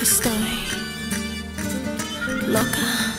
Estoy loca.